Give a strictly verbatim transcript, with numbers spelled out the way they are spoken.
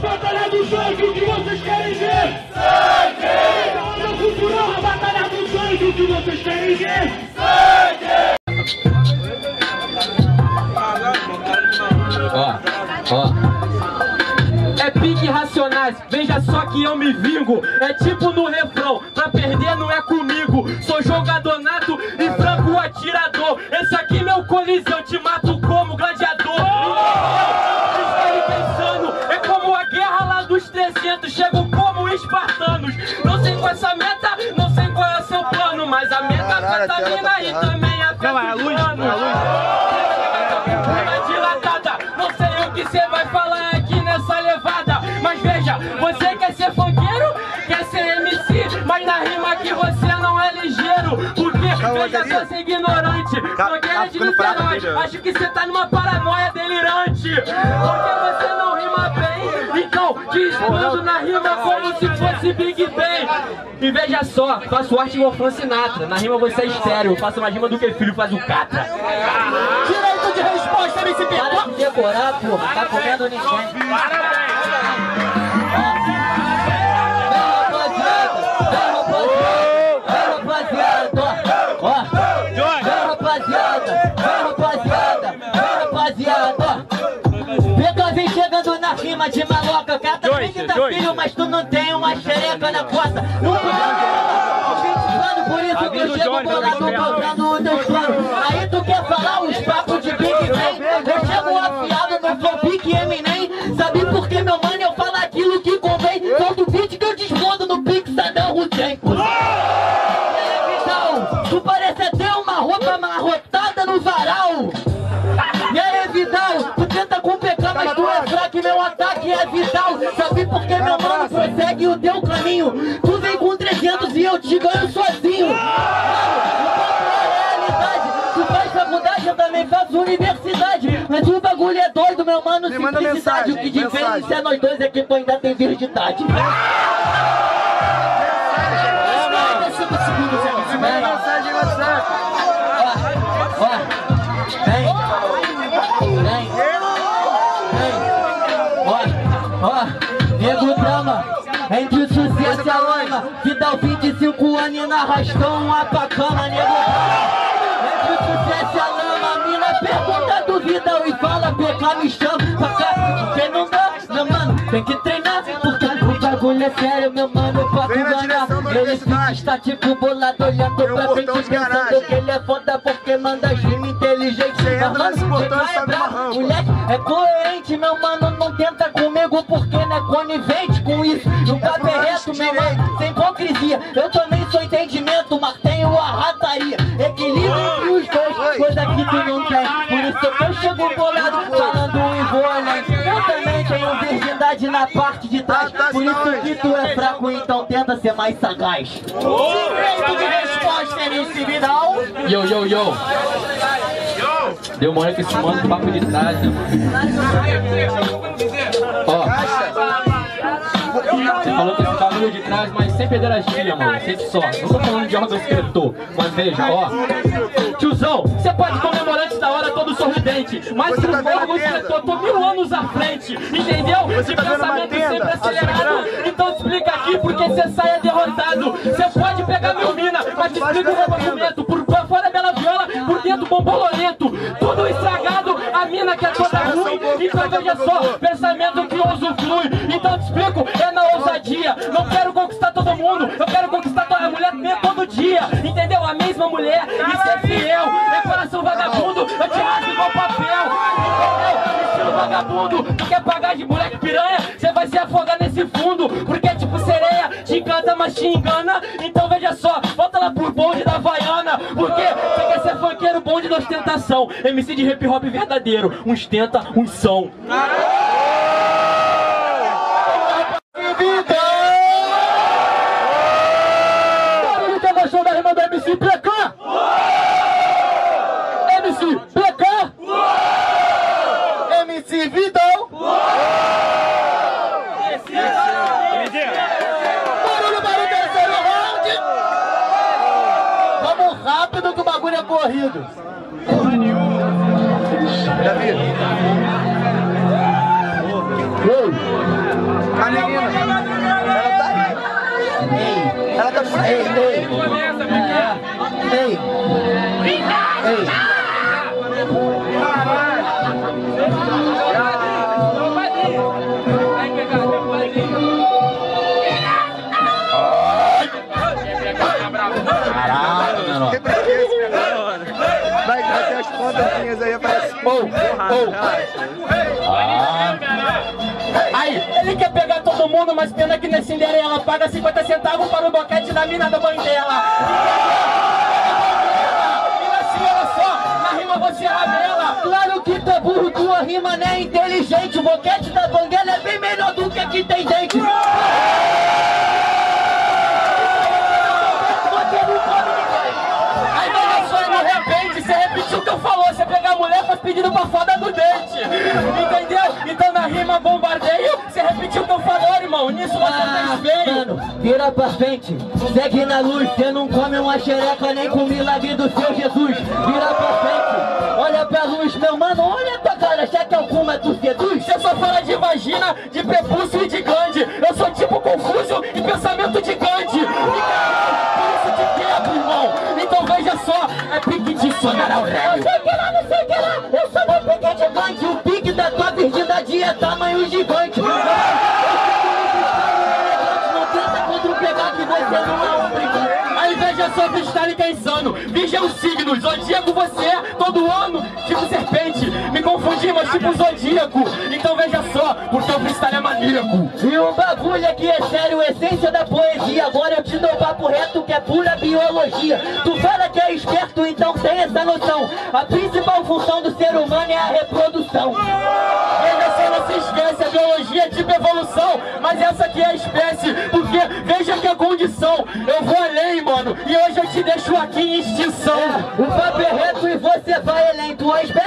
Batalha do Sangue, o que vocês querem ver? Sangue! Batalha cultural, a Batalha do Sangue, o que vocês querem ver? Sangue! Ó, ó. É pique Racionais, veja só que eu me vingo. É tipo no refrão, pra perder não é comigo. Sou jogador nato e franco atirador. Esse aqui meu colisão, te mato como gladiador. Chego como espartanos. Não sei qual é essa meta, não sei qual é o seu plano, mas a meta catamina e também a fé dos planos. É dilatada, não sei o que você vai falar aqui nessa levada. Mas veja, você quer ser funkeiro, quer ser M C, mas na rima que você não é ligeiro. Porque veja só, você é ignorante, blogueira de Niterói. Acho que você tá numa paranoia delirante, porque você não rima bem. Então, desmando na rima como se fosse Big Bang. E veja só, faço arte igual Frank Sinatra. Na rima você é estéreo, faço mais rima do que filho, faz o catra. Direito de resposta, M C P. Para de decorar, porra, tá comendo o ninguém. Rima de maloca, cata filho da filho, mas tu não tem uma xereca na costa. Não ah, por isso que eu chego bolado contando os teus planos. Aí tu quer falar uns papos de Big Bang? Eu chego afiado no flow Big Eminem. Sabe por que, meu mano, eu falo aquilo que convém? Todo beat que eu desmondo no pique Saddam Hussein. Televisão, tu parece até uma roupa amarrotada no varal. Meu ataque é vital, sabe por que, meu mano, prossegue o teu caminho? Tu vem com trezentos e eu te ganho sozinho. Tu faz faculdade, eu também faço universidade. Mas o bagulho é doido, meu mano, simplicidade. O que diferencia nós dois é que tu ainda tem virgindade. Entre o sucesso e a lama, que dá vinte e cinco anos e na arrastão a pacama, nego. Entre o sucesso e a lama, a mina pergunta, duvida e fala, pecar me chama pra cá. Quem não dá, meu mano, tem que treinar, porque o bagulho é sério, meu mano, eu posso ganhar. Ele fica estático, bolado, olhando pra frente, pensando que ele é foda porque manda rima inteligente. Mas mano, você vai bravo, moleque, é coerente, meu mano, não tenta comigo porque não é conivente com isso. Nunca perreto, meu mano, sem hipocrisia. Eu também sou entendimento, mas tenho a rataria. Equilíbrio entre os dois, coisa que tu não tem. Por isso que eu chego bolado, falando e vou além. Eu também tenho virgindade na parte de trás. Por isso que tu é fraco, então tenta ser mais sagaz. Direito de resposta, M C Vidal. Yo, yo, yo. Deu uma hora que esse mano papo de trás, né, mano? Ó. Você falou que esse bagulho de trás, mas sem pedragia, mano. Sente só. Não tô falando de órgão escritor, mas veja, ó. Tiozão, você pode comemorar antes da hora todo sorridente, mas se não for órgão escritor, tô mil anos à frente, entendeu? De pensamento sempre acelerado. Então te explica aqui porque você sai derrotado. Você pode pegar mil mina, mas te explica o movimento. Por fora é bela viola, por dentro bombolorento. Tudo estragado, a mina que é toda ruim. Então veja só, pensamento que ouso flui. Então te explico, é na ousadia. Não quero conquistar todo mundo, eu quero conquistar a mulher mesmo todo dia. Entendeu? A mesma mulher, isso é fiel. É coração vagabundo, eu te rasgo igual papel. Entendeu? Estilo vagabundo, tu quer pagar de moleque piranha? Você vai se afogar nesse fundo, porque é tipo sereia, te encanta mas te engana. Então veja só, volta lá pro bonde da Havaiana. Porque você quer ser funkeiro, bonde da ostentação, M C de hip hop verdadeiro, uns tenta, uns são. Barulho que gostou da rima do M C P K? M C P K? M C Vidal? Barulho, barulho, terceiro round! Vamos rápido que o bagulho é corrido. Davi. da frente. Ei, ei. Ei. Ei. Caralho, vai até as pontas aí, aparece. Pou, aí, ele quer pegar todo mundo, mas pena que nesse Cinderela paga cinquenta centavos para o boquete da mina da mãe dela. E na senhora só, na rima você rabela. Claro que tá burro, tua rima não é inteligente. O boquete da banguela é bem melhor do que aqui tem dente. Pedido pra foda do dente, entendeu? Então na rima bombardeio, você repetiu o que eu falei, irmão, nisso você ah, fez bem. Mano, vira pra frente, segue na luz, você não come uma xereca nem com o milagre do seu Jesus. Vira pra frente, olha pra luz, meu mano, olha pra cara, já que alguma tu seduz? Você só fala de vagina, de prepúcio e de glande, eu sou tipo Confúcio e pensamento de Gandhi. Isso te quebra, irmão, então veja só, é pique de sonar ao rap. Eu sou meu pique gigante, o pique da tua virgindade é tamanho gigante. Não tenta contra o pegado, você não é um brigante. Aí veja só, freestyle que é insano. Vigia os signos, zodíaco você é todo ano, tipo serpente. Me confundi, mas tipo zodíaco. Então veja só, porque o freestyle é maníaco. E o bagulho aqui é sério, essência da poesia. Agora eu te dou papo reto que é pura biologia. Tu fala que é esperto, então tem essa noção. A principal função do ser humano é a reprodução. Veja só, não se esquece, a biologia é tipo evolução. Mas essa aqui é a espécie, porque veja que a condição. Eu vou além, mano, e hoje eu te deixo aqui em extinção. É, o papo é reto e você vai além, tua espécie.